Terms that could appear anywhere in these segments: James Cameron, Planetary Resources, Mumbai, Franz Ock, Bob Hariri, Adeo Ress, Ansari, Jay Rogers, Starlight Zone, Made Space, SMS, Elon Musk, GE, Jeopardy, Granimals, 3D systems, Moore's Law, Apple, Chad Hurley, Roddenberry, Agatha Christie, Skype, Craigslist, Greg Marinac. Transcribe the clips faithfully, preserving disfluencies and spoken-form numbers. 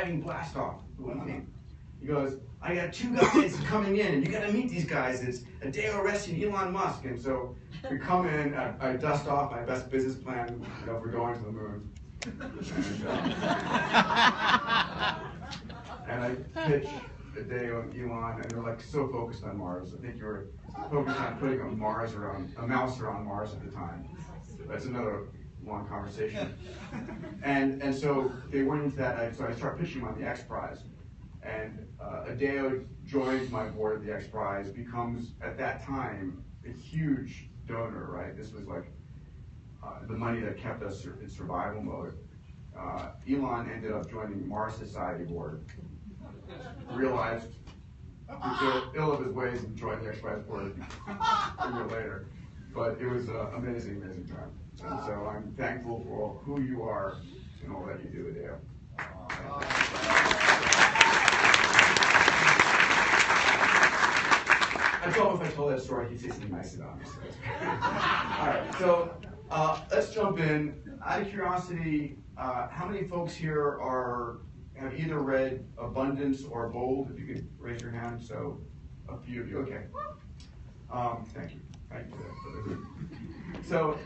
diving blast off. He goes, I got two guys coming in, and you got to meet these guys. It's Adeo Ress and Elon Musk. And so we come in, I, I dust off my best business plan, you know, for going to the moon. And, uh, and I pitch Adeo and Elon, and they're like so focused on Mars. I think you were focused on putting a Mars around, a mouse around Mars at the time. That's another long conversation. And and so they went into that, and so I started pitching on the X Prize. And uh, Adeo joins my board of the X Prize, becomes, at that time, a huge donor, right? This was like uh, the money that kept us in survival mode. Uh, Elon ended up joining Mars Society board, realized ill, ill of his ways and joined the X Prize board a year later. But it was an uh, amazing, amazing time. And so I'm thankful for who you are and all that you do, Adeo. I thought if I told that story, he'd say something nice about me. All right, so uh, let's jump in. Out of curiosity, uh, how many folks here are have either read Abundance or Bold? If you could raise your hand, so a few of you. Okay. Um, thank you. Thank you. So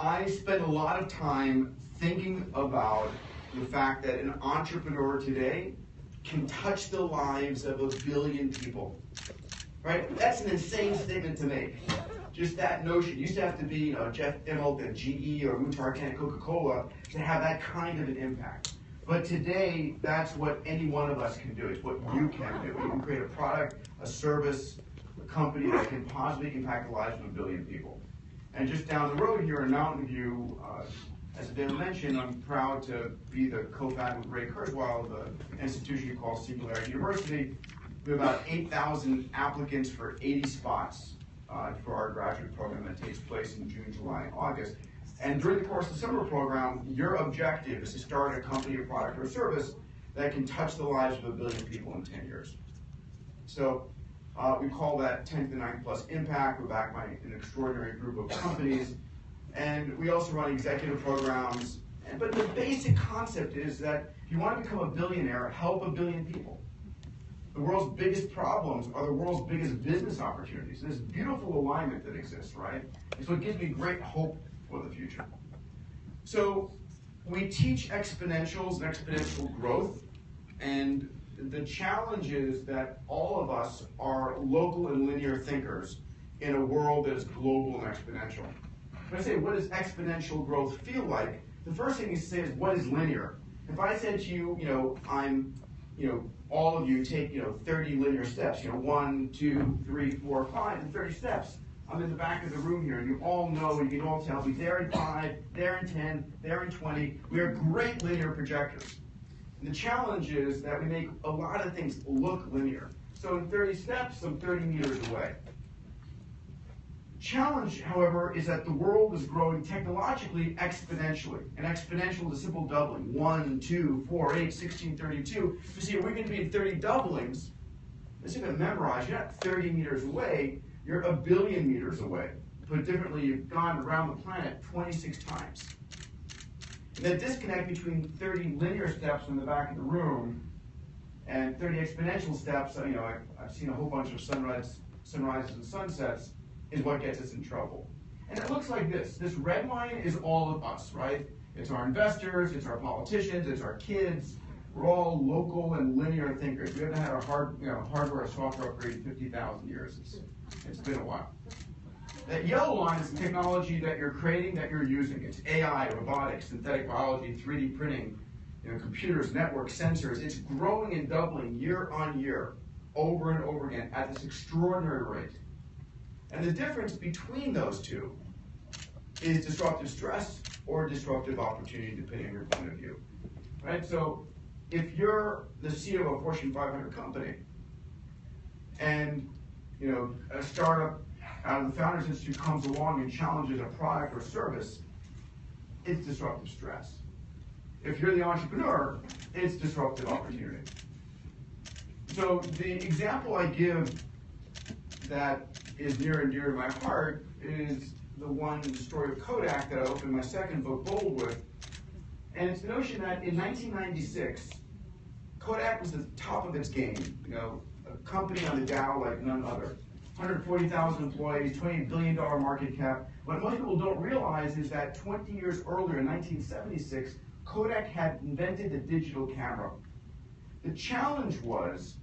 I spent a lot of time thinking about the fact that an entrepreneur today can touch the lives of a billion people. Right? That's an insane statement to make. Just that notion. You used to have to be, you know, Jeff Immelt at G E or Muhtar Kent at Coca-Cola to have that kind of an impact. But today, that's what any one of us can do. It's what you can do. You can create a product, a service, a company that can positively impact the lives of a billion people. And just down the road here in Mountain View, uh, as Adeo mentioned, I'm proud to be the co-founder with Ray Kurzweil of an institution called Singularity University. We have about eight thousand applicants for eighty spots uh, for our graduate program that takes place in June, July, and August. And during the course of the summer program, your objective is to start a company, a product, or a service that can touch the lives of a billion people in ten years. So uh, we call that ten to the ninth plus impact. We're backed by an extraordinary group of companies. And we also run executive programs. But the basic concept is that if you want to become a billionaire, help a billion people. The world's biggest problems are the world's biggest business opportunities. There's beautiful alignment that exists, right? And so it gives me great hope for the future. So we teach exponentials and exponential growth, and the challenge is that all of us are local and linear thinkers in a world that is global and exponential. When I say, what does exponential growth feel like? The first thing you say is, what is linear? If I said to you, you know, I'm, you know, all of you take, you know, thirty linear steps, you know, one, two, three, four, five, and thirty steps. I'm in the back of the room here, and you all know, and you can all tell me there in five, there in ten, there in twenty. We are great linear projectors. And the challenge is that we make a lot of things look linear. So in thirty steps, I'm thirty meters away. Challenge, however, is that the world is growing technologically exponentially. And exponential is a simple doubling. one, two, four, eight, sixteen, thirty-two. You see, we're going to be in thirty doublings. Let's even memorize. You're not thirty meters away. You're a billion meters away. Put differently, you've gone around the planet twenty-six times. And that disconnect between thirty linear steps in the back of the room and thirty exponential steps, you know, I've seen a whole bunch of sunrise, sunrises and sunsets, is what gets us in trouble. And it looks like this. This red line is all of us, right? It's our investors, it's our politicians, it's our kids. We're all local and linear thinkers. We haven't had a hard, you know, hardware or software upgrade in fifty thousand years. It's, it's been a while. That yellow line is the technology that you're creating, that you're using. It's A I, robotics, synthetic biology, three D printing, you know, computers, networks, sensors. It's growing and doubling year on year, over and over again, at this extraordinary rate. And the difference between those two is disruptive stress or disruptive opportunity, depending on your point of view. Right? So if you're the C E O of a Fortune five hundred company and, you know, a startup out of the Founders Institute comes along and challenges a product or service, it's disruptive stress. If you're the entrepreneur, it's disruptive opportunity. So the example I give that is near and dear to my heart is the one, the story of Kodak that I opened my second book, Bold, with. And it's the notion that in nineteen ninety-six, Kodak was at the top of its game, you know, a company on the Dow like none other. one hundred forty thousand employees, twenty billion dollar market cap. What most people don't realize is that twenty years earlier, in nineteen seventy-six, Kodak had invented the digital camera. The challenge was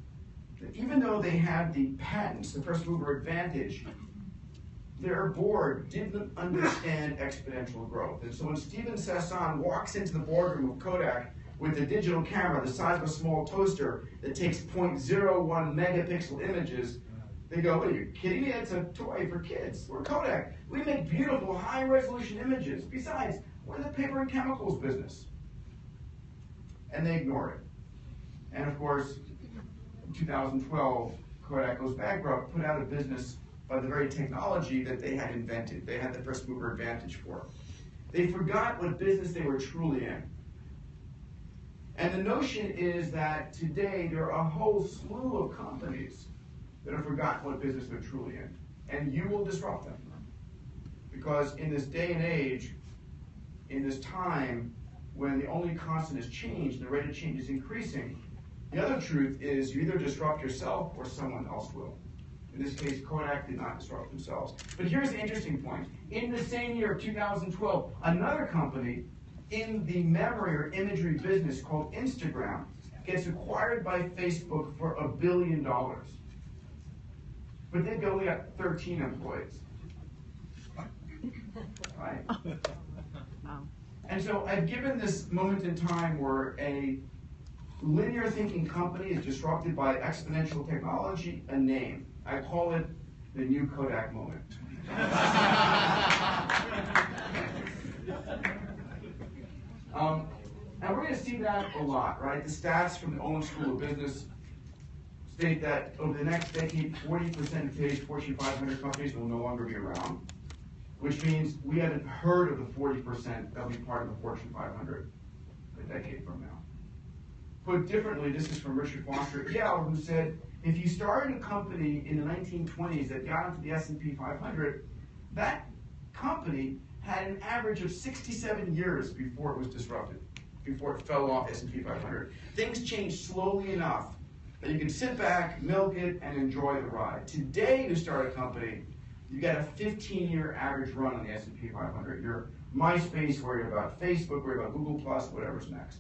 that even though they had the patents, the first mover advantage, their board didn't understand exponential growth. And so when Steven Sasson walks into the boardroom of Kodak with a digital camera the size of a small toaster that takes zero point zero one megapixel images, they go, what are you kidding me? That's a toy for kids. We're Kodak. We make beautiful, high-resolution images. Besides, we're in the paper and chemicals business. And they ignore it. And of course, in two thousand twelve, Kodak goes bankrupt, put out of business by the very technology that they had invented. They had the first mover advantage for. They forgot what business they were truly in. And the notion is that today there are a whole slew of companies that have forgotten what business they're truly in. And you will disrupt them. Because in this day and age, in this time when the only constant is change, and the rate of change is increasing, the other truth is you either disrupt yourself or someone else will. In this case, Kodak did not disrupt themselves. But here's the interesting point. In the same year of two thousand twelve, another company in the memory or imagery business called Instagram gets acquired by Facebook for a billion dollars. But they've only got thirteen employees, right? Wow. And so I've given this moment in time where a linear thinking company is disrupted by exponential technology a name. I call it the new Kodak moment. um, and we're going to see that a lot, right? The stats from the Olin School of Business state that over the next decade, forty percent of today's Fortune five hundred companies will no longer be around, which means we haven't heard of the forty percent that will be part of the Fortune five hundred a decade from now. Put differently, this is from Richard Foster, yeah, who said, if you started a company in the nineteen twenties that got into the S and P five hundred, that company had an average of sixty-seven years before it was disrupted, before it fell off S and P five hundred. Things changed slowly enough that you can sit back, milk it, and enjoy the ride. Today, you start a company, you got a fifteen-year average run on the S and P five hundred. You're MySpace, worried about Facebook, worried about Google plus, whatever's next.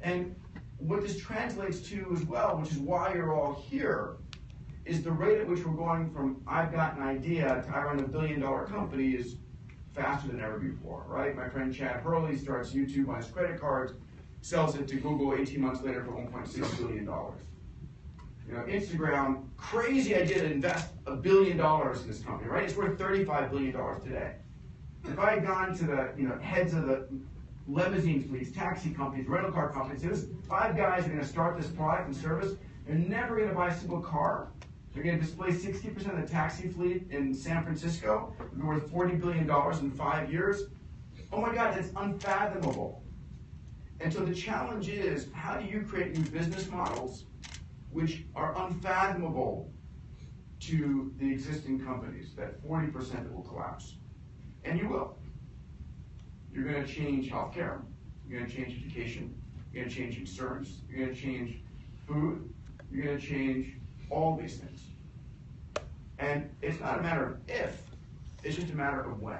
And what this translates to as well, which is why you're all here, is the rate at which we're going from I've got an idea to I run a billion-dollar company is faster than ever before, right? My friend Chad Hurley starts YouTube on his credit cards, sells it to Google eighteen months later for one point six billion dollars. You know, Instagram, crazy idea to invest a billion dollars in this company, right? It's worth thirty-five billion dollars today. If I had gone to the you know, heads of the limousine fleets, taxi companies, rental car companies, there's five guys are going to start this product and service, they're never going to buy a single car. They're going to displace sixty percent of the taxi fleet in San Francisco, they're worth forty billion dollars in five years. Oh my God, that's unfathomable. And so the challenge is, how do you create new business models which are unfathomable to the existing companies, that forty percent will collapse? And you will. You're going to change healthcare, you're going to change education, you're going to change insurance, you're going to change food, you're going to change all these things. And it's not a matter of if, it's just a matter of when.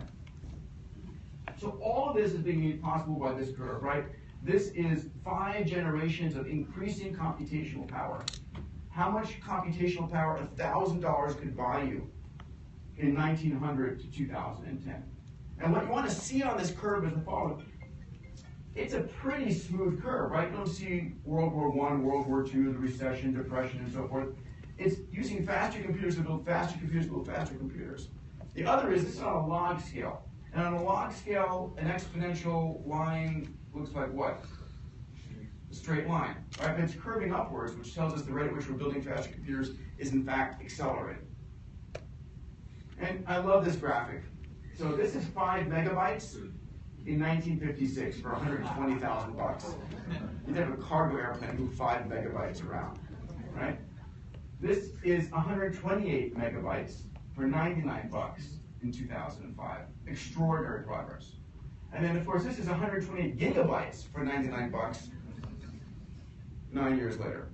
So all of this is being made possible by this curve, right? This is five generations of increasing computational power. How much computational power one thousand dollars could buy you in nineteen hundred to two thousand ten? And what you want to see on this curve is the following. It's a pretty smooth curve, right? You don't see World War One, World War Two, the recession, depression, and so forth. It's using faster computers to build faster computers to build faster computers. The other is this is on a log scale. And on a log scale, an exponential line looks like what? A straight line, right? But it's curving upwards, which tells us the rate at which we're building faster computers is in fact accelerating. And I love this graphic. So this is five megabytes in nineteen fifty-six for one hundred twenty thousand bucks. You'd have a cargo airplane move five megabytes around, right? This is one hundred twenty-eight megabytes for ninety-nine bucks in two thousand five. Extraordinary progress. And then, of course, this is one hundred twenty-eight gigabytes for ninety-nine bucks nine years later.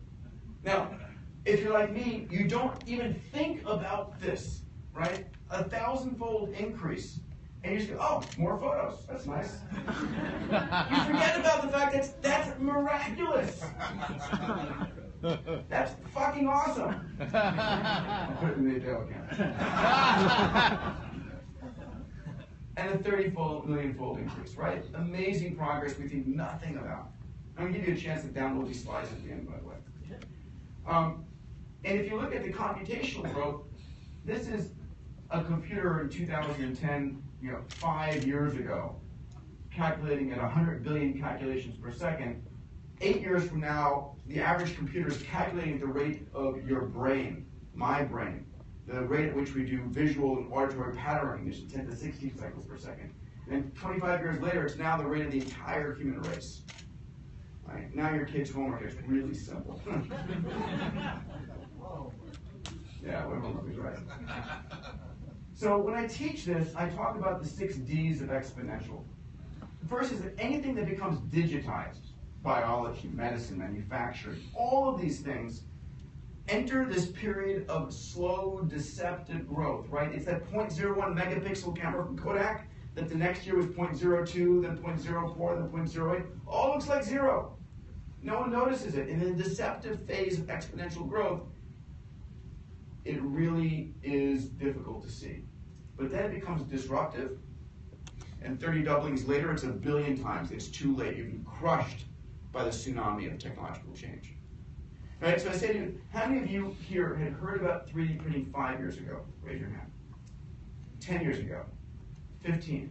Now, if you're like me, you don't even think about this, right? A thousand-fold increase. And you just go, oh, more photos. That's nice. You forget about the fact that that's miraculous. That's fucking awesome. I'll put it in the Adeo account. And a thirty-fold, million-fold increase, right? Amazing progress we think nothing about. I'm going to give you a chance to download these slides at the end, by the way. Um, and if you look at the computational growth, this is a computer in two thousand ten, you know, five years ago, calculating at one hundred billion calculations per second. Eight years from now, the average computer is calculating the rate of your brain, my brain, the rate at which we do visual and auditory pattern recognition, ten to sixteen cycles per second. And twenty-five years later, it's now the rate of the entire human race. Right? Now your kid's homework is really simple. Yeah, everyone loves me, right? So when I teach this, I talk about the six Ds of exponential. The first is that anything that becomes digitized, biology, medicine, manufacturing, all of these things enter this period of slow, deceptive growth, right? It's that zero point zero one megapixel camera from Kodak that the next year was zero point zero two, then zero point zero four, then zero point zero eight. All looks like zero. No one notices it. In the deceptive phase of exponential growth, it really is difficult to see. But then it becomes disruptive, and thirty doublings later, it's a billion times. It's too late. You've been crushed by the tsunami of technological change. All right, so I say to you, how many of you here had heard about three D printing five years ago? Raise your hand. Ten years ago. Fifteen.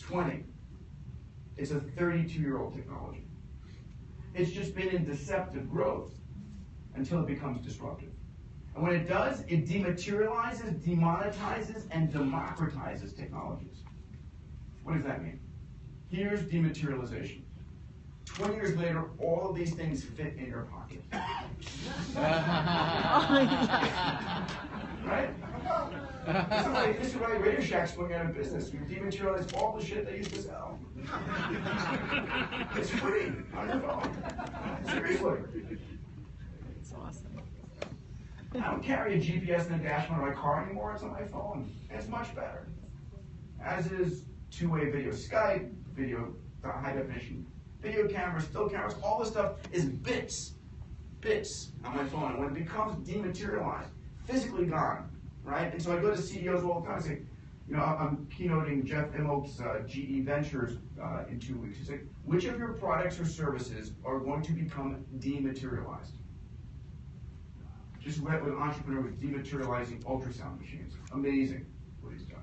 Twenty. It's a thirty-two-year-old technology. It's just been in deceptive growth until it becomes disruptive. And when it does, it dematerializes, demonetizes, and democratizes technologies. What does that mean? Here's dematerialization. Twenty years later, all of these things fit in your pocket. Right? This is, why, this is why Radio Shack's going out of business. We dematerialized all the shit they used to sell. It's free on your phone. Seriously. It's awesome. I don't carry a G P S in the dash of my car anymore. It's on my phone. It's much better. As is two-way video, Skype, video, high definition, video cameras, still cameras, all this stuff is bits, bits on my phone. And when it becomes dematerialized, physically gone, right? And so I go to C E Os all the time and say, you know, I'm keynoting Jeff Immelt's uh, G E Ventures uh, in two weeks. He's like, which of your products or services are going to become dematerialized? Just met with an entrepreneur with dematerializing ultrasound machines. Amazing what he's done.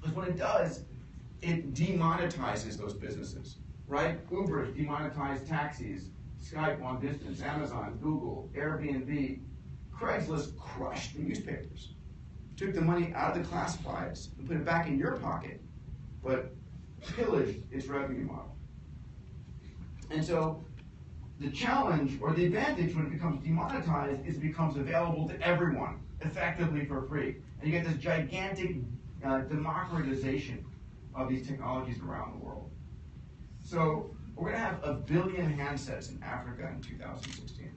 Because when it does, it demonetizes those businesses, right? Uber demonetized taxis, Skype long distance, Amazon, Google, Airbnb. Craigslist crushed the newspapers. Took the money out of the classifieds and put it back in your pocket, but pillaged its revenue model. And so the challenge or the advantage when it becomes demonetized is it becomes available to everyone, effectively for free. And you get this gigantic uh, democratization of these technologies around the world. So we're going to have a billion handsets in Africa in two thousand sixteen.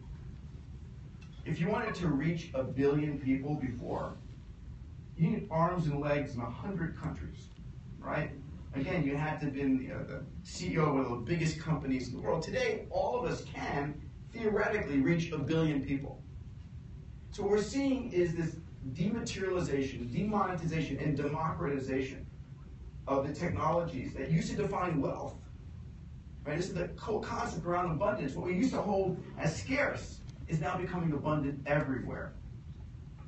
If you wanted to reach a billion people before, you need arms and legs in one hundred countries, right? Again, you had to have been you know, the C E O of one of the biggest companies in the world. Today, all of us can theoretically reach a billion people. So what we're seeing is this dematerialization, demonetization, and democratization of the technologies that used to define wealth. Right? This is the whole concept around abundance. What we used to hold as scarce is now becoming abundant everywhere.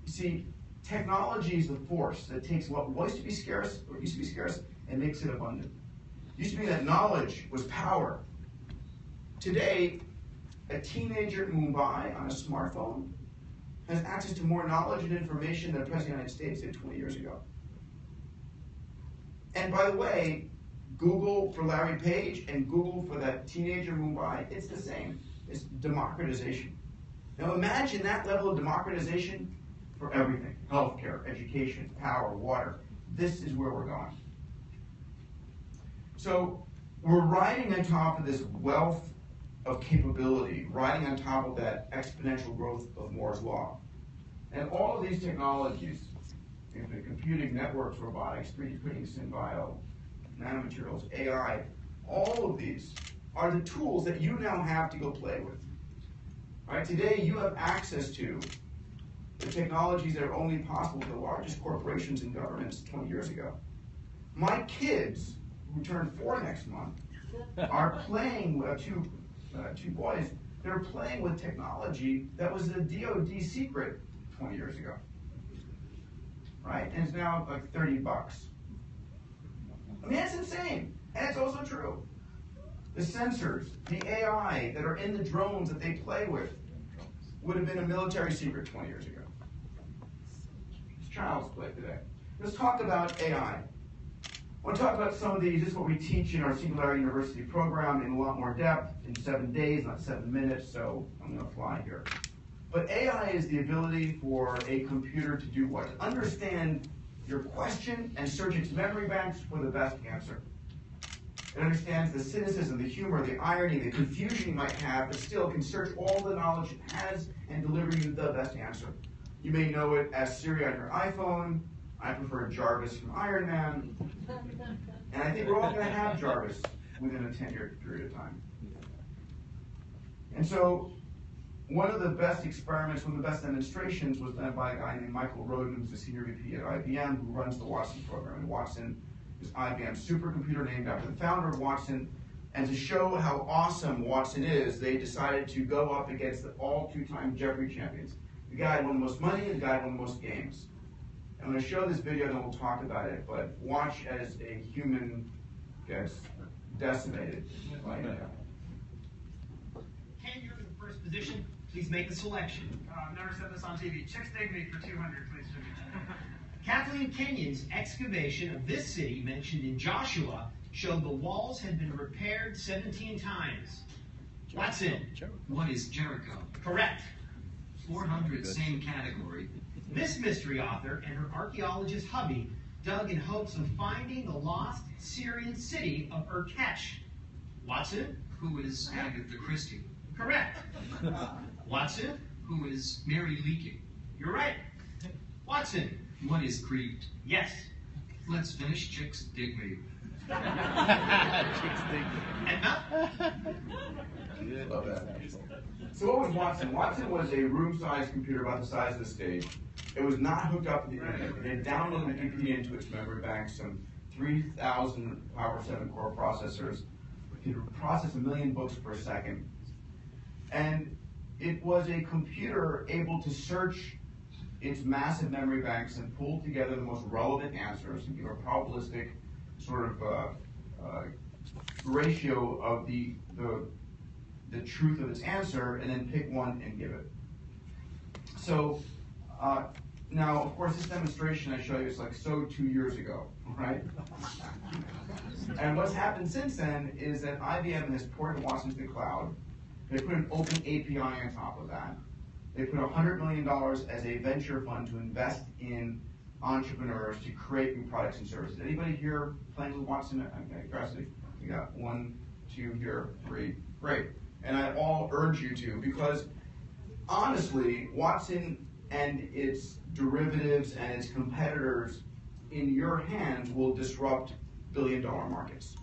You see, technology is the force that takes what was to be scarce, or used to be scarce, and makes it abundant. It used to be that knowledge was power. Today, a teenager in Mumbai on a smartphone has access to more knowledge and information than the President of the United States did twenty years ago. And by the way, Google for Larry Page and Google for that teenager in Mumbai, it's the same. It's democratization. Now imagine that level of democratization for everything. Healthcare, education, power, water. This is where we're going. So we're riding on top of this wealth of capability, riding on top of that exponential growth of Moore's Law. And all of these technologies, infinite computing, networks, robotics, three D printing, SynBio, nanomaterials, A I, all of these are the tools that you now have to go play with. All right, today you have access to the technologies that are only possible to the largest corporations and governments twenty years ago. My kids, who turn four next month, are playing with two, uh, two boys. They're playing with technology that was a D O D secret twenty years ago, right? And it's now like thirty bucks. I mean, that's insane, and it's also true. The sensors, the A I that are in the drones that they play with would have been a military secret twenty years ago. It's child's play today. Let's talk about A I. I want to talk about some of these. This is what we teach in our Singularity University program in a lot more depth, in seven days, not seven minutes, so I'm going to fly here. But A I is the ability for a computer to do what? To understand your question and search its memory banks for the best answer. It understands the cynicism, the humor, the irony, the confusion you might have, but still can search all the knowledge it has and deliver you the best answer. You may know it as Siri on your iPhone. I prefer Jarvis from Iron Man. And I think we're all going to have Jarvis within a ten-year period of time. And so one of the best experiments, one of the best demonstrations was done by a guy named Michael Roden, who's the senior V P at I B M, who runs the Watson program. And Watson is I B M's supercomputer named after the founder of Watson. And to show how awesome Watson is, they decided to go up against the all two-time Jeopardy champions. The guy had won the most money, the guy had won the most games. I'm going to show this video, and we'll talk about it, but watch as a human gets decimated by A I. Ken, you're in the first position. Please make the selection. Uh, I've never said this on T V. Chick steak meat for two hundred, please. Kathleen Kenyon's excavation of this city mentioned in Joshua showed the walls had been repaired seventeen times. Jericho. Watson. Jericho. What is Jericho? Correct. four hundred, same category. This mystery author and her archaeologist hubby dug in hopes of finding the lost Syrian city of Urkesh. Watson? Who is Agatha Christie? Correct. Watson? Who is Mary Leakey? You're right. Watson? What is Crete? Yes. Let's finish Chick's Digby. Chick's Digby. Edna? Good. Love that. So what was Watson? Watson was a room-sized computer about the size of the stage. It was not hooked up to the internet. It downloaded the Wikipedia into its memory bank, some three thousand Power seven core processors. It could process a million books per second. And it was a computer able to search its massive memory banks and pull together the most relevant answers and give a probabilistic sort of uh, uh, ratio of the, the the truth of its answer, and then pick one and give it. So uh, now, of course, this demonstration I show you is like so two years ago, right? And what's happened since then is that I B M has ported Watson to the cloud. They put an open A P I on top of that. They put one hundred million dollars as a venture fund to invest in entrepreneurs to create new products and services. Anybody here playing with Watson? Okay, Grassy. We got one, two here, three. Great. And I all urge you to, because honestly, Watson and its derivatives and its competitors in your hands will disrupt billion dollar markets.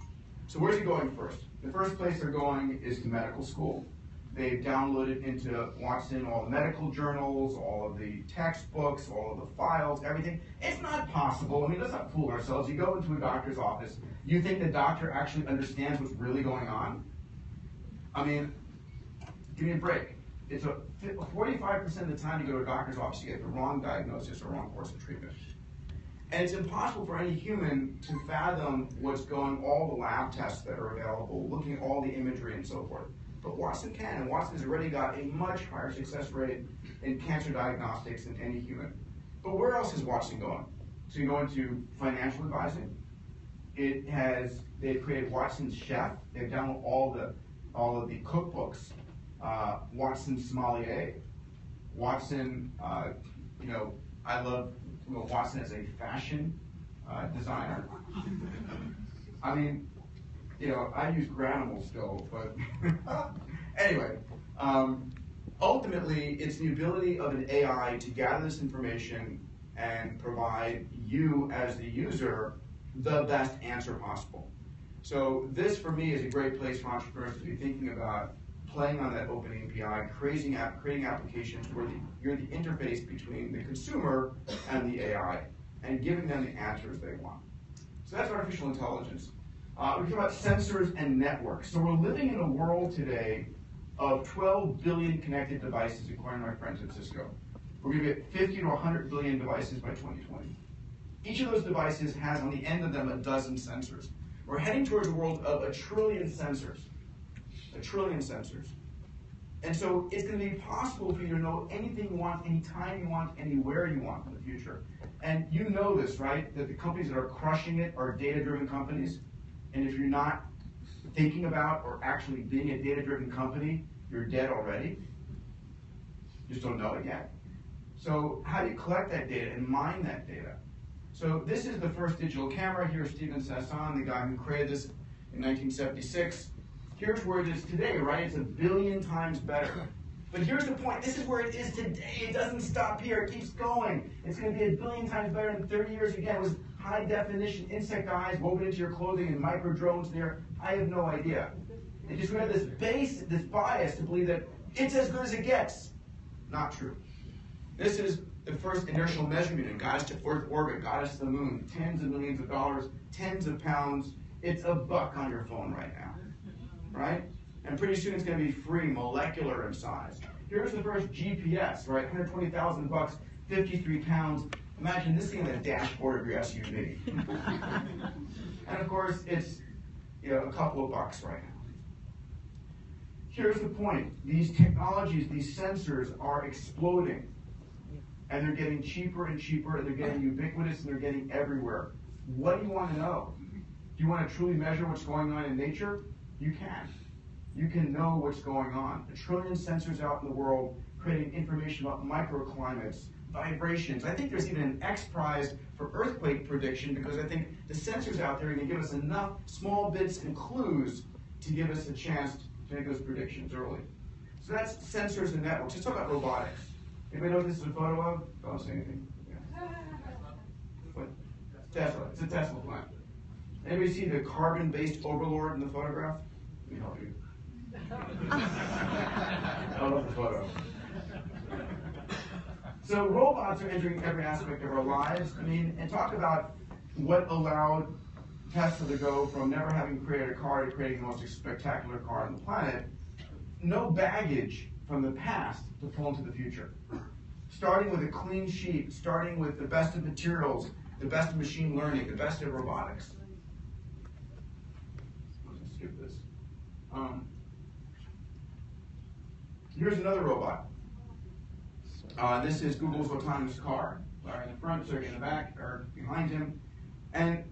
So where's it going first? The first place they're going is to medical school. They've downloaded into Watson all the medical journals, all of the textbooks, all of the files, everything. It's not possible. I mean, let's not fool ourselves. You go into a doctor's office, you think the doctor actually understands what's really going on? I mean, give me a break. It's a forty-five percent of the time you go to a doctor's office, you get the wrong diagnosis or wrong course of treatment. And it's impossible for any human to fathom what's going, all the lab tests that are available, looking at all the imagery and so forth. But Watson can, and Watson has already got a much higher success rate in cancer diagnostics than any human. But where else is Watson going? So you go into financial advising. It has, they've created Watson's Chef. They've downloaded all the all of the cookbooks, uh, Watson sommelier, Watson, uh, you know, I love you know, Watson as a fashion uh, designer. I mean, you know, I use Granimals still, but anyway. Um, ultimately, it's the ability of an A I to gather this information and provide you, as the user, the best answer possible. So this, for me, is a great place for entrepreneurs to be thinking about playing on that open A P I, creating, app, creating applications where the, you're the interface between the consumer and the A I, and giving them the answers they want. So that's artificial intelligence. Uh, we talk about sensors and networks. So we're living in a world today of twelve billion connected devices, according to my friends at Cisco. We're going to be at fifty to one hundred billion devices by twenty twenty. Each of those devices has on the end of them a dozen sensors. We're heading towards a world of a trillion sensors. A trillion sensors. And so it's going to be possible for you to know anything you want, any time you want, anywhere you want in the future. And you know this, right? That the companies that are crushing it are data-driven companies. And if you're not thinking about or actually being a data-driven company, you're dead already. You just don't know it yet. So how do you collect that data and mine that data? So this is the first digital camera. Here's Steven Sasson, the guy who created this in nineteen seventy-six. Here's where it is today, right? It's a billion times better. But here's the point. This is where it is today. It doesn't stop here. It keeps going. It's going to be a billion times better in thirty years. Again, it was high-definition insect eyes woven into your clothing and micro-drones there. I have no idea. They just have this base, this bias to believe that it's as good as it gets. Not true. This is the first inertial measurement and got us to Earth orbit, got us to the moon. Tens of millions of dollars, tens of pounds. It's a buck on your phone right now. Right? And pretty soon it's going to be free, molecular in size. Here's the first G P S, right? one hundred twenty thousand bucks, fifty-three pounds. Imagine this thing on the dashboard of your S U V. And of course, it's you know, a couple of bucks right now. Here's the point. These technologies, these sensors are exploding. And they're getting cheaper and cheaper, and they're getting ubiquitous, and they're getting everywhere. What do you want to know? Do you want to truly measure what's going on in nature? You can. You can know what's going on. A trillion sensors out in the world creating information about microclimates, vibrations. I think there's even an X Prize for earthquake prediction because I think the sensors out there are going to give us enough small bits and clues to give us a chance to make those predictions early. So that's sensors and networks. Let's talk about robotics. Anybody know what this is a photo of? Don't say anything. Yeah. What? Tesla. It's a Tesla plant. Anybody see the carbon-based overlord in the photograph? Let me help you. I love the photo. So robots are entering every aspect of our lives. I mean, and talk about what allowed Tesla to go from never having created a car to creating the most spectacular car on the planet. No baggage from the past to pull into the future. Starting with a clean sheet, starting with the best of materials, the best of machine learning, the best of robotics. I'm gonna skip this. Um, here's another robot. Uh, this is Google's autonomous car. Larry in the front, Sergey in the back, or behind him. And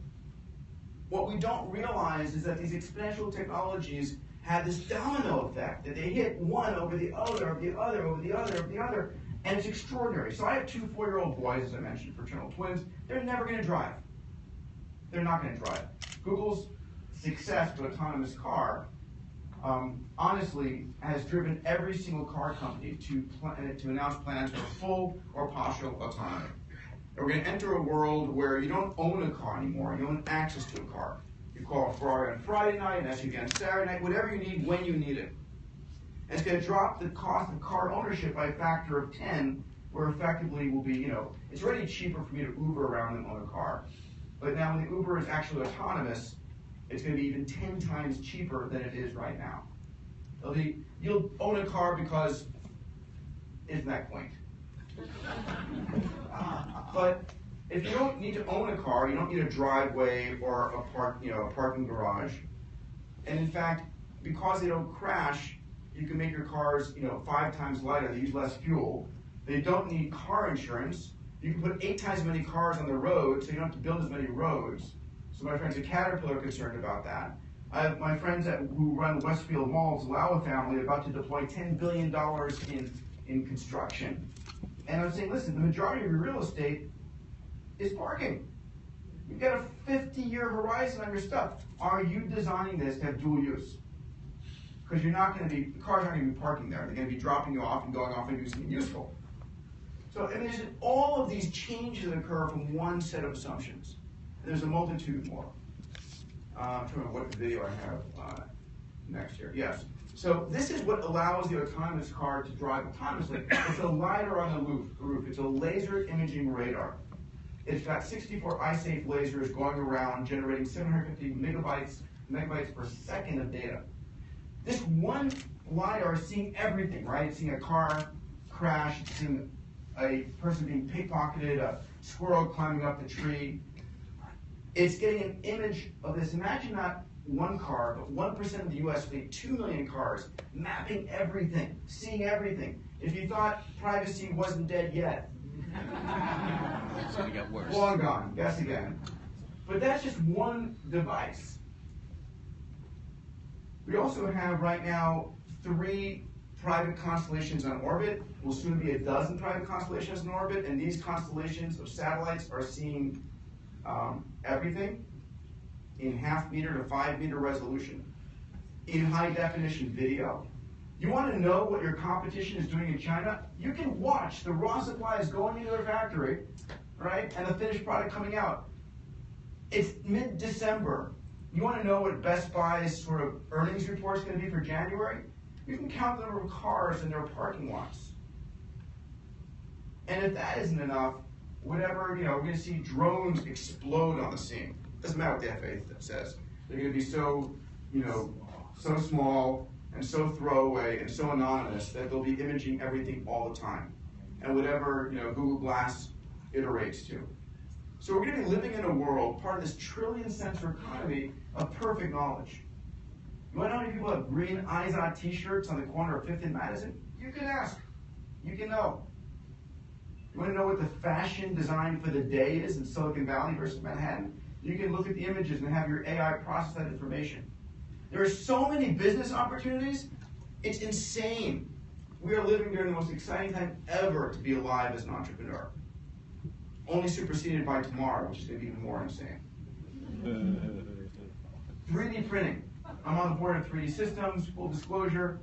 what we don't realize is that these exponential technologies had this domino effect, that they hit one over the other, over the other, over the other, over the other, and it's extraordinary. So I have two four-year-old boys, as I mentioned, fraternal twins. They're never going to drive. They're not going to drive. Google's success with autonomous car, um, honestly, has driven every single car company to, plan, to announce plans for full or partial autonomy. And we're going to enter a world where you don't own a car anymore, you own access to a car. You call a Ferrari on Friday night, an S U V on Saturday night, whatever you need, when you need it. And it's going to drop the cost of car ownership by a factor of ten, where effectively will be, you know, it's already cheaper for me to Uber around than own a car. But now when the Uber is actually autonomous, it's going to be even ten times cheaper than it is right now. It'll be, you'll own a car because, isn't that quaint? ah, but... If you don't need to own a car, you don't need a driveway or a park, you know, a parking garage. And in fact, because they don't crash, you can make your cars, you know, five times lighter. They use less fuel. They don't need car insurance. You can put eight times as many cars on the road, so you don't have to build as many roads. So my friends at Caterpillar are concerned about that. I have my friends that, who run Westfield Mall's Lawa family about to deploy ten billion dollars in, in construction. And I'm saying, listen, the majority of your real estate is parking. You've got a fifty-year horizon on your stuff. Are you designing this to have dual use? Because you're not going to be, the cars aren't going to be parking there. They're going to be dropping you off and going off and doing something useful. So I mean, there's all of these changes that occur from one set of assumptions. And there's a multitude more. Uh, I'm trying to what video I have uh, next year. Yes. So this is what allows the autonomous car to drive autonomously. It's a lidar on the roof. It's a laser imaging radar. It's got sixty-four iSafe lasers going around, generating seven hundred fifty megabytes, megabytes per second of data. This one lidar is seeing everything, right? It's seeing a car crash, it's seeing a person being pickpocketed, a squirrel climbing up the tree. It's getting an image of this. Imagine not one car, but one percent of the U S fleet, two million cars, mapping everything, seeing everything. If you thought privacy wasn't dead yet, it's going to get worse. Long gone, guess again. But that's just one device. We also have right now three private constellations on orbit. Will soon be a dozen private constellations in orbit, and these constellations of satellites are seeing um, everything in half meter to five meter resolution, in high definition video. You want to know what your competition is doing in China? You can watch the raw supplies going into their factory, right, and the finished product coming out. It's mid-December. You want to know what Best Buy's sort of earnings report is going to be for January? You can count the number of cars in their parking lots. And if that isn't enough, whatever, you know, we're going to see drones explode on the scene. Doesn't matter what the F A A says. They're going to be so, you know, so small and so throwaway and so anonymous that they'll be imaging everything all the time. And whatever, you know, Google Glass iterates to. So we're going to be living in a world, part of this trillion sensor economy of perfect knowledge. You want to know how many people have green I Z O D t-shirts on the corner of fifth and Madison? You can ask. You can know. You want to know what the fashion design for the day is in Silicon Valley versus Manhattan? You can look at the images and have your A I process that information. There are so many business opportunities, it's insane. We are living during the most exciting time ever to be alive as an entrepreneur. Only superseded by tomorrow, which is going to be even more insane. three D printing. I'm on the board of three D Systems. Full disclosure,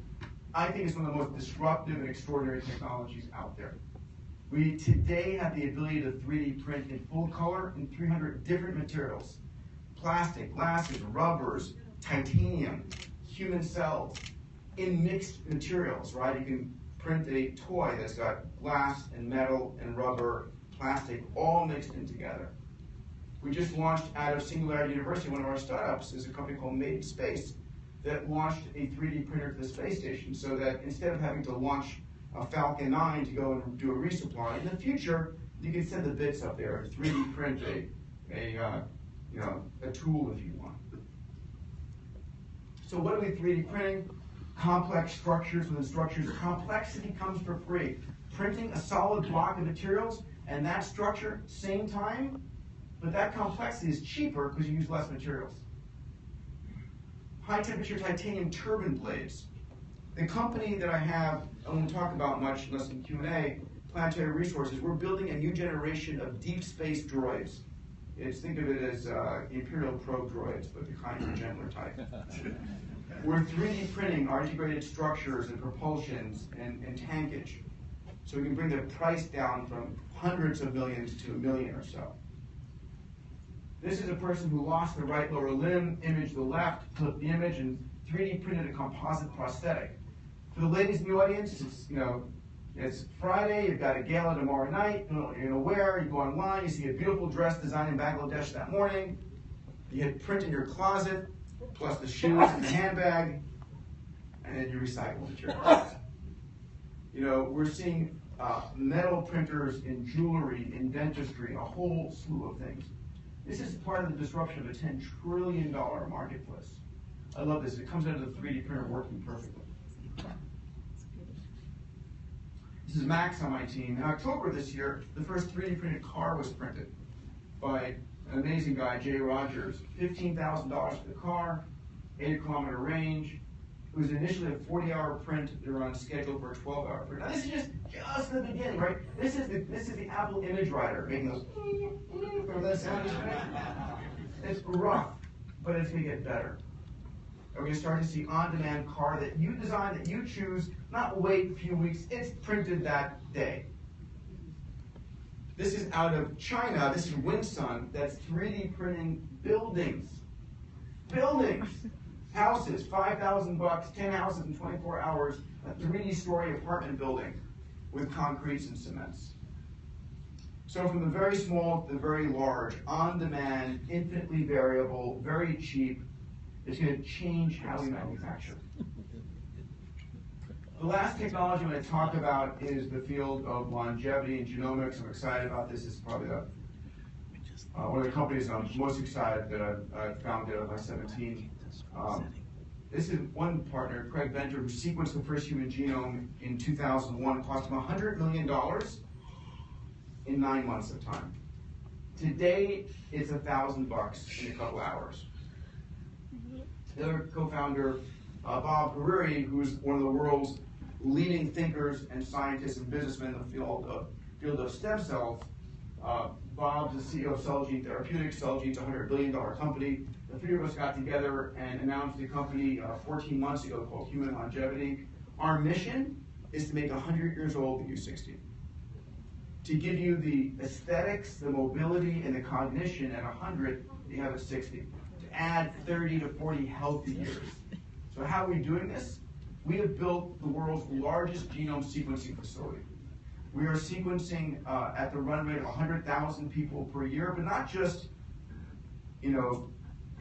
I think it's one of the most disruptive and extraordinary technologies out there. We today have the ability to three D print in full color in three hundred different materials. Plastic, glasses, rubbers, titanium, human cells, in mixed materials, right? You can print a toy that's got glass and metal and rubber, plastic, all mixed in together. We just launched out of Singularity University, one of our startups is a company called Made Space that launched a three D printer to the space station so that instead of having to launch a Falcon nine to go and do a resupply, in the future, you can send the bits up there, three D print a, a uh, you know, a tool if you want. So what are we three D printing? Complex structures within structures. Complexity comes for free. Printing a solid block of materials and that structure, same time, but that complexity is cheaper because you use less materials. High temperature titanium turbine blades. The company that I have, I won't talk about much unless in Q and A, Planetary Resources, we're building a new generation of deep space droids. It's, think of it as uh, Imperial probe droids, but the kind of gentler type. We're three D printing our integrated structures and propulsions and, and tankage. So we can bring the price down from hundreds of millions to a million or so. This is a person who lost the right lower limb, imaged the left, flipped the image, and three D printed a composite prosthetic. For the ladies in the audience, it's, you know, it's Friday, you've got a gala tomorrow night, you know what you're going to wear, you go online, you see a beautiful dress designed in Bangladesh that morning, you hit print in your closet, plus the shoes and the handbag, and then you recycle materials. You know, we're seeing uh, metal printers in jewelry, in dentistry, a whole slew of things. This is part of the disruption of a ten trillion dollar marketplace. I love this. It comes out of the three D printer working perfectly. This is Max on my team. In October this year, the first three D printed car was printed by an amazing guy, Jay Rogers. fifteen thousand dollars for the car, eight kilometer range, It was initially a forty-hour print. They're on schedule for a twelve-hour print. Now this is just just the beginning, right? This is the this is the Apple image writer making those. Remember that sound? It's rough, but it's going to get better. And we're going to start to see on-demand car that you design, that you choose, not wait a few weeks. It's printed that day. This is out of China. This is Winsun. That's three D printing buildings, buildings. Houses, five thousand bucks, ten houses in twenty-four hours, a three D story apartment building with concretes and cements. So from the very small to the very large, on-demand, infinitely variable, very cheap, it's going to change how we manufacture. The last technology I'm going to talk about is the field of longevity and genomics. I'm excited about this. It's probably a, uh, one of the companies I'm most excited that I've, I've founded on my seventeen. Um, this is one partner, Craig Venter, who sequenced the first human genome in two thousand one. It cost him one hundred million dollars in nine months of time. Today, it's a thousand bucks in a couple hours. The other co-founder, uh, Bob Hariri, who's one of the world's leading thinkers and scientists and businessmen in the field of, field of stem cells. Uh, Bob's the C E O of Celgene Therapeutics. Celgene's a one hundred billion dollars company. The three of us got together and announced the company uh, fourteen months ago called Human Longevity. Our mission is to make one hundred years old when you're sixty. To give you the aesthetics, the mobility, and the cognition at one hundred that you have at sixty. To add thirty to forty healthy years. So how are we doing this? We have built the world's largest genome sequencing facility. We are sequencing uh, at the run rate of one hundred thousand people per year, but not just, you know,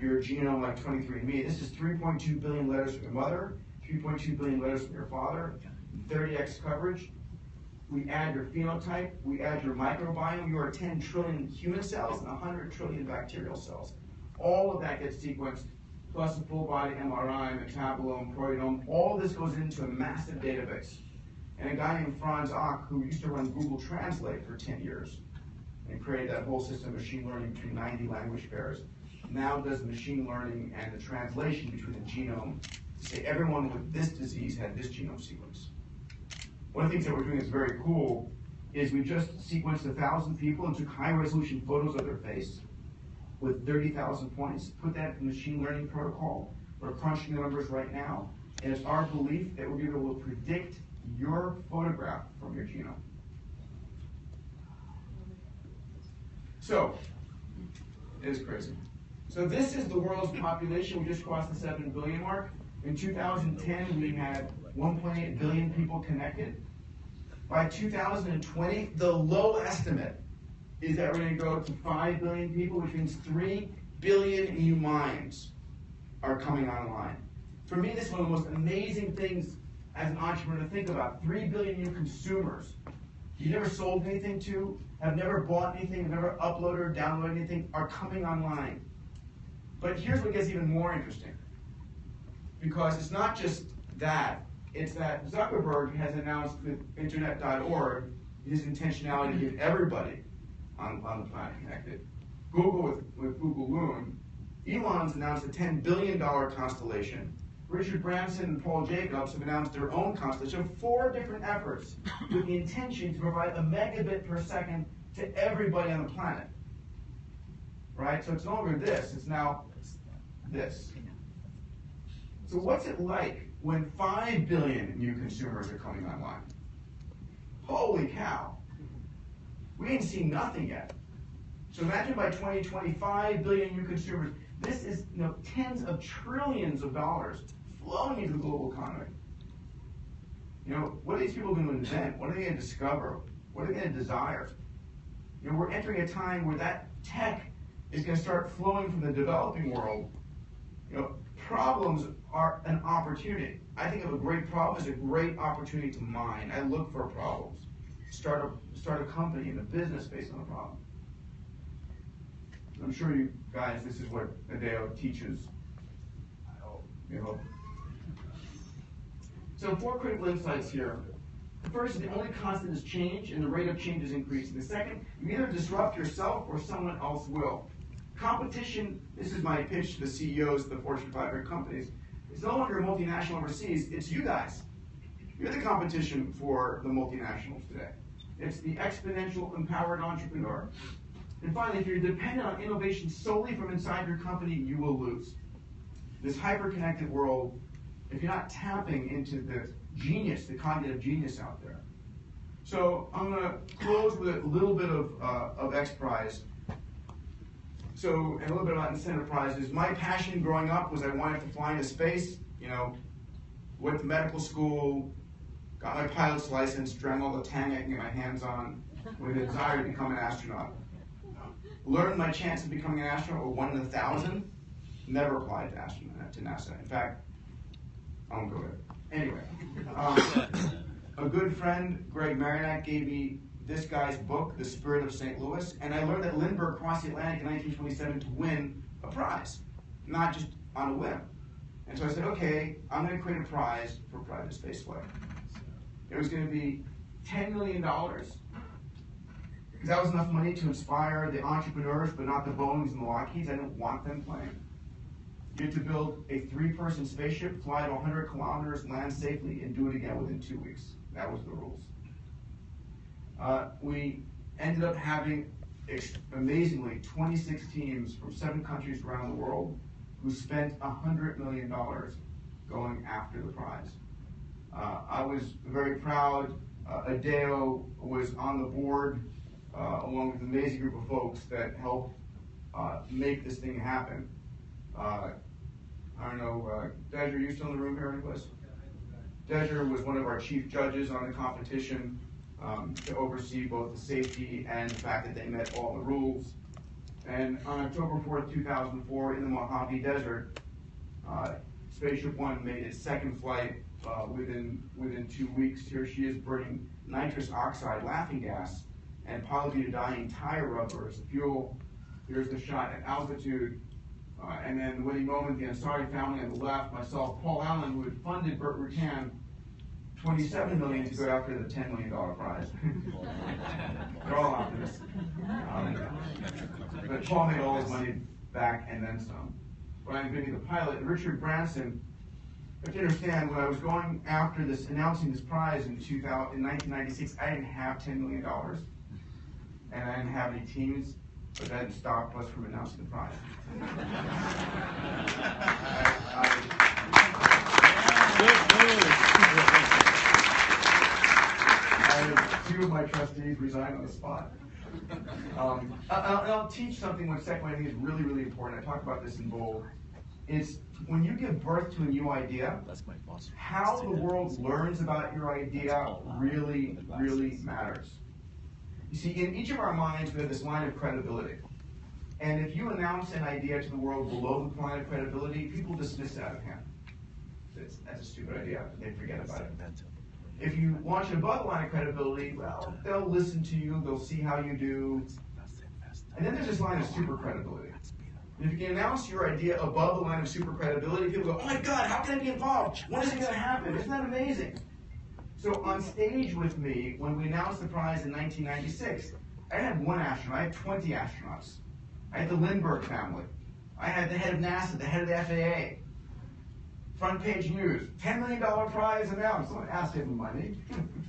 your genome like twenty-three and me. This is three point two billion letters from your mother, three point two billion letters from your father, thirty X coverage. We add your phenotype, we add your microbiome. You are ten trillion human cells and one hundred trillion bacterial cells. All of that gets sequenced, plus a full body M R I, metabolome, proteome. All this goes into a massive database. And a guy named Franz Ock, who used to run Google Translate for ten years and created that whole system of machine learning between ninety language pairs, now does machine learning and the translation between the genome to say everyone with this disease had this genome sequence. One of the things that we're doing that's very cool is we just sequenced one thousand people and took high-resolution photos of their face with thirty thousand points, put that in the machine learning protocol. We're crunching the numbers right now, and it's our belief that we'll be able to predict your photograph from your genome. So, it is crazy. So this is the world's population. We just crossed the seven billion mark. In two thousand ten, we had one point eight billion people connected. By two thousand twenty, the low estimate is that we're going to go to five billion people, which means three billion new minds are coming online. For me, this is one of the most amazing things as an entrepreneur to think about. Three billion new consumers you never sold anything to, have never bought anything, have never uploaded or downloaded anything, are coming online. But here's what gets even more interesting, because it's not just that, it's that Zuckerberg has announced with internet dot org his intentionality to give everybody on, on the planet connected. Google with, with Google Loon. Elon's announced a ten billion dollar constellation. Richard Branson and Paul Jacobs have announced their own constellation of four different efforts with the intention to provide a megabit per second to everybody on the planet. Right? So it's no longer this, it's now this. So what's it like when five billion new consumers are coming online? Holy cow. We ain't seen nothing yet. So imagine by twenty twenty, five billion new consumers. This is, you know, tens of trillions of dollars flowing into the global economy. You know, what are these people going to invent? What are they going to discover? What are they going to desire? You know, we're entering a time where that tech is going to start flowing from the developing world. You know, problems are an opportunity. I think of a great problem as a great opportunity to mine. I look for problems. Start a, start a company and a business based on a problem. I'm sure you guys, this is what Adeo teaches. I hope. We hope. So four critical insights here. The first is the only constant is change, and the rate of change is increasing. The second, you either disrupt yourself or someone else will. Competition, this is my pitch to the C E Os of the Fortune five hundred companies, It's no longer multinational overseas, it's you guys. You're the competition for the multinationals today. It's the exponential empowered entrepreneur. And finally, if you're dependent on innovation solely from inside your company, you will lose. This hyper-connected world, if you're not tapping into the genius, the cognitive genius out there. So I'm going to close with a little bit of, uh, of X Prize. So, and a little bit about incentive prizes. My passion growing up was I wanted to fly into space. You know, went to medical school, got my pilot's license, drank all the tang I can get my hands on, with a desire to become an astronaut. Learned my chance of becoming an astronaut were one in a thousand. Never applied to astronaut to NASA. In fact, I won't go there. Anyway, um, a good friend, Greg Marinac, gave me this guy's book, The Spirit of Saint Louis, and I learned that Lindbergh crossed the Atlantic in nineteen twenty-seven to win a prize, not just on a whim. And so I said, okay, I'm going to create a prize for private spaceflight. It was going to be ten million dollars, because that was enough money to inspire the entrepreneurs, but not the Boeings and the Lockheeds. I didn't want them playing. You had to build a three-person spaceship, fly to one hundred kilometers, land safely, and do it again within two weeks. That was the rules. Uh, we ended up having, amazingly, twenty-six teams from seven countries around the world who spent one hundred million dollars going after the prize. Uh, I was very proud. Uh, Adeo was on the board uh, along with an amazing group of folks that helped uh, make this thing happen. Uh, I don't know, uh, Desiree, are you still in the room here any place? Desiree was one of our chief judges on the competition, Um, to oversee both the safety and the fact that they met all the rules. And on October fourth, two thousand four, in the Mojave Desert, uh, Spaceship One made its second flight uh, within within two weeks. Here she is burning nitrous oxide, laughing gas, and polybutadiene tire rubber as fuel. Here's the shot at altitude. Uh, and then Winnie Moment, the Ansari family on the left, myself, Paul Allen, who had funded Burt Rutan, twenty-seven million dollars to go after the ten million dollars prize. They're all optimists. Um, but Paul made all his money back and then some. Brian Vinnie, the pilot, Richard Branson. I have to understand, when I was going after this, announcing this prize in, two thousand, in nineteen ninety-six, I didn't have ten million dollars. And I didn't have any teams, but that didn't stop us from announcing the prize. I, I, Two of my trustees resigned on the spot. Um, I'll, I'll teach something which secondly I think is really, really important. I talk about this in bold. It's when you give birth to a new idea, how the world learns about your idea really, really matters. You see, in each of our minds, we have this line of credibility. And if you announce an idea to the world below the line of credibility, people dismiss it out of hand. It's, that's a stupid idea. They forget about it. If you launch above line of credibility, well, they'll listen to you, they'll see how you do. And then there's this line of super credibility. And if you can announce your idea above the line of super credibility, people go, oh my God, how can I be involved? When is it gonna happen? Isn't that amazing? So on stage with me, when we announced the prize in nineteen ninety-six, I had one astronaut, I had twenty astronauts. I had the Lindbergh family. I had the head of NASA, the head of the F A A. Front page news, ten million dollars prize announced. Someone asked him for money.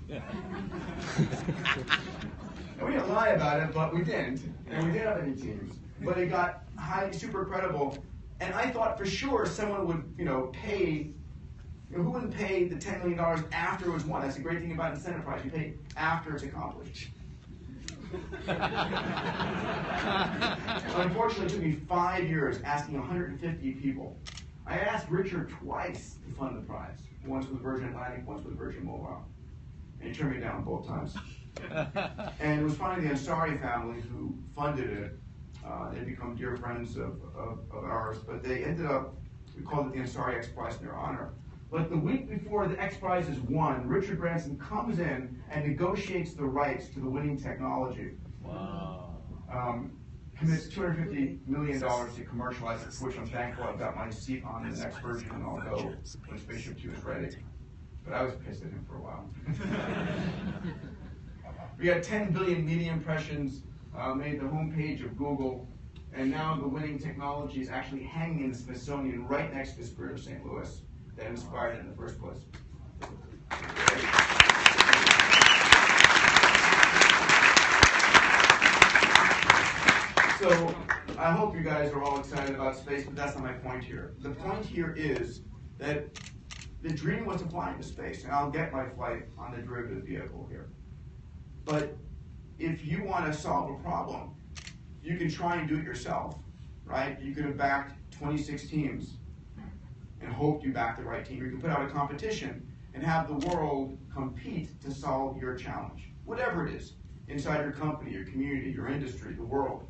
And we didn't lie about it, but we didn't. And we didn't have any teams. But it got high, super credible. And I thought for sure someone would, you know, pay, you know, who wouldn't pay the ten million dollars after it was won? That's the great thing about incentive prize. You pay after it's accomplished. Unfortunately, it took me five years asking one hundred fifty people. I asked Richard twice to fund the prize, once with Virgin Atlantic, once with Virgin Mobile, and he turned me down both times. And it was finally the Ansari family who funded it. Uh, they'd become dear friends of, of, of ours, but they ended up, we called it the Ansari X Prize in their honor. But the week before the X Prize is won, Richard Branson comes in and negotiates the rights to the winning technology. Wow. Um, commits two hundred fifty million dollars to commercialize it, which I'm thankful I've got my seat on the next version, and I'll go when Spaceship Two is ready. But I was pissed at him for a while. We got ten billion media impressions, uh, made the homepage of Google, and now the winning technology is actually hanging in the Smithsonian right next to the Spirit of Saint Louis. that inspired it in the first place. So I hope you guys are all excited about space, but that's not my point here. The point here is that the dream was applying to space, and I'll get my flight on the derivative vehicle here. But if you want to solve a problem, you can try and do it yourself, right? You could have backed twenty-six teams and hoped you backed the right team. You can put out a competition and have the world compete to solve your challenge, whatever it is, inside your company, your community, your industry, the world.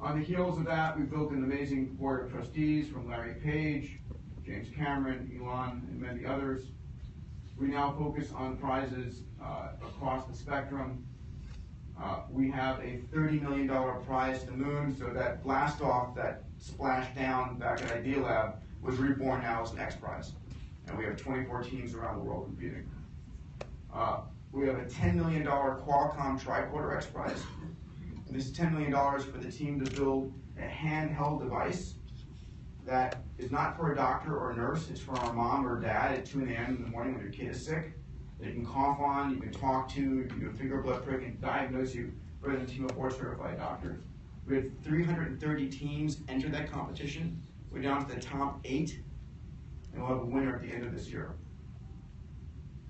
On the heels of that, we built an amazing board of trustees from Larry Page, James Cameron, Elon, and many others. We now focus on prizes uh, across the spectrum. Uh, we have a thirty million dollar prize to the moon, so that blast off, that splash down back at Idea Lab was reborn now as an X Prize. And we have twenty-four teams around the world competing. Uh, we have a ten million dollar Qualcomm tricorder X Prize. And this is ten million dollars for the team to build a handheld device that is not for a doctor or a nurse, it's for our mom or dad at two A M in the morning when your kid is sick. That you can cough on, you can talk to, you can figure a blood prick and diagnose you, rather than a team of board certified doctors. We had three hundred thirty teams enter that competition. We're down to the top eight, and we'll have a winner at the end of this year.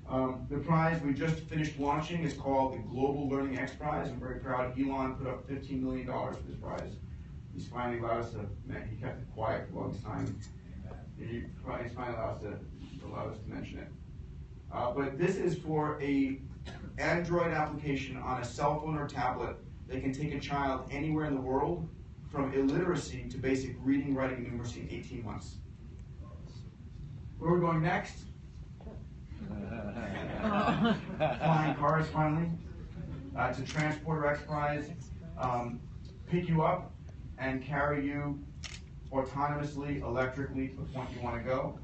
Um, the prize we just finished launching is called the Global Learning X Prize. I'm very proud. Elon put up fifteen million dollars for this prize. He's finally allowed us to, man, he kept it quiet for a long time. He's finally allowed us to, allowed us to mention it. Uh, but this is for a Android application on a cell phone or tablet that can take a child anywhere in the world from illiteracy to basic reading, writing, and numeracy in eighteen months. Where are we going next? Flying cars, finally. Uh, it's a Transporter X Prize. Um, pick you up and carry you autonomously, electrically to the point you want to go.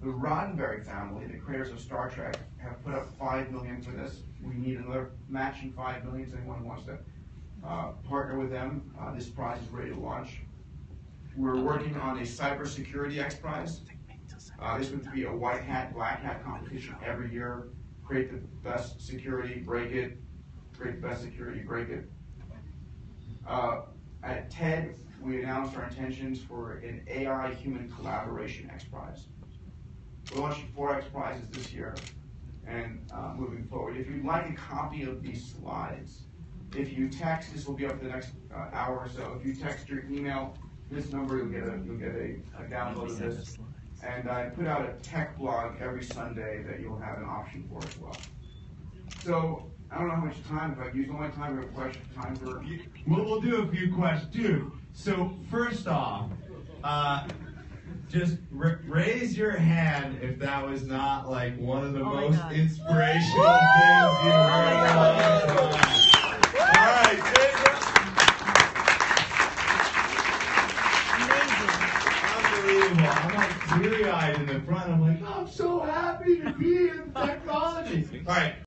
The Roddenberry family, the creators of Star Trek, have put up five million for this. We need another matching five million. If anyone wants to uh, partner with them, uh, this prize is ready to launch. We're working on a cybersecurity X Prize. Uh, this would be a white hat, black hat competition every year. Create the best security, break it. Create the best security, break it. Uh, at TED, we announced our intentions for an A I-human collaboration X Prize. We're launching four X Prizes this year and uh, moving forward. If you'd like a copy of these slides, if you text, this will be up for the next uh, hour or so. If you text your email, this number, you'll get a, you'll get a, a download of this. And I put out a tech blog every Sunday that you'll have an option for as well. So I don't know how much time, but use all my time for a question. Time for well, we'll do a few questions too. So first off, uh, just r raise your hand if that was not like one of the oh most inspirational Woo! Things you've heard in a long time. All right, Jacob. Unbelievable. I'm like teary-eyed in the front. I'm like, I'm so happy to be in technology. All right.